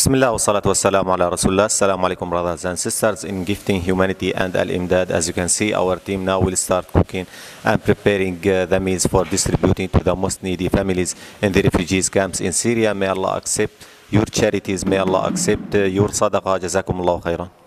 Bismillah ve salatu ve selamu ala Rasulullah. Assalamu alaikum brothers and sisters in gifting humanity and al-imdad. As you can see, our team now will start cooking and preparing the meals for distributing to the most needy families in the refugees camps in Syria. May Allah accept your charities. May Allah accept your sadaqah. Jazakumullahu khairan.